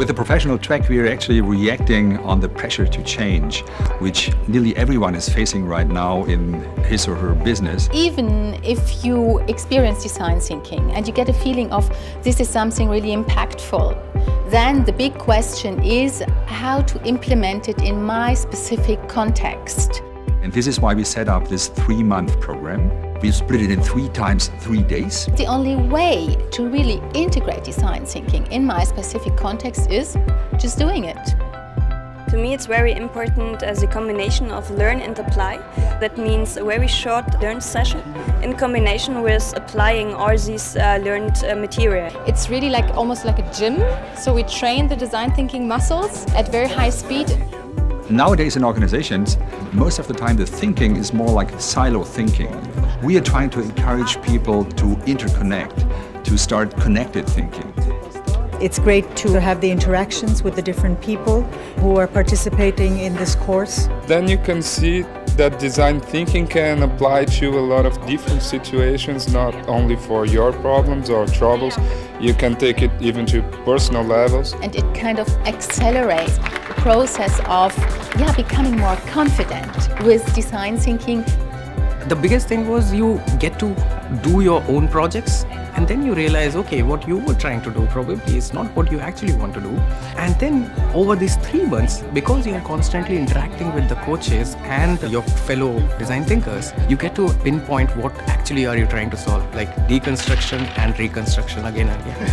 With the professional track, we are actually reacting on the pressure to change, which nearly everyone is facing right now in his or her business. Even if you experience design thinking and you get a feeling of this is something really impactful, then the big question is how to implement it in my specific context. And this is why we set up this 3-month program. We split it in 3 times 3 days. The only way to really integrate design thinking in my specific context is just doing it. To me, it's very important as a combination of learn and apply. That means a very short learn session in combination with applying all these learned material. It's really like almost like a gym. So we train the design thinking muscles at very high speed. Nowadays in organizations, most of the time the thinking is more like silo thinking. We are trying to encourage people to interconnect, to start connected thinking. It's great to have the interactions with the different people who are participating in this course. Then you can see that design thinking can apply to a lot of different situations, not only for your problems or troubles. You can take it even to personal levels. And it kind of accelerates the process of becoming more confident with design thinking. The biggest thing was you get to do your own projects, and then you realize, okay, what you were trying to do probably is not what you actually want to do. And then over these 3 months, because you are constantly interacting with the coaches and your fellow design thinkers, you get to pinpoint what actually are you trying to solve, like deconstruction and reconstruction again and again.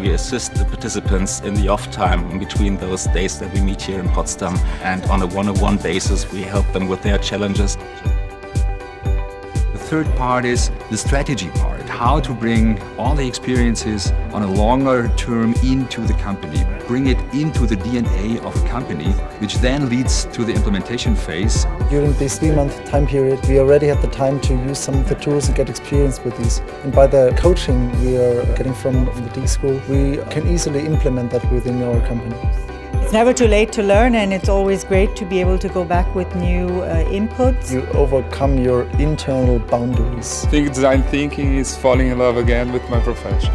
We assist the participants in the off time in between those days that we meet here in Potsdam, and on a one-on-one basis we help them with their challenges. The third part is the strategy part, how to bring all the experiences on a longer term into the company, bring it into the DNA of a company, which then leads to the implementation phase. During this 3-month time period, we already had the time to use some of the tools and get experience with these. And by the coaching we are getting from the D School, we can easily implement that within our company. It's never too late to learn, and it's always great to be able to go back with new inputs. You overcome your internal boundaries. I think design thinking is falling in love again with my profession.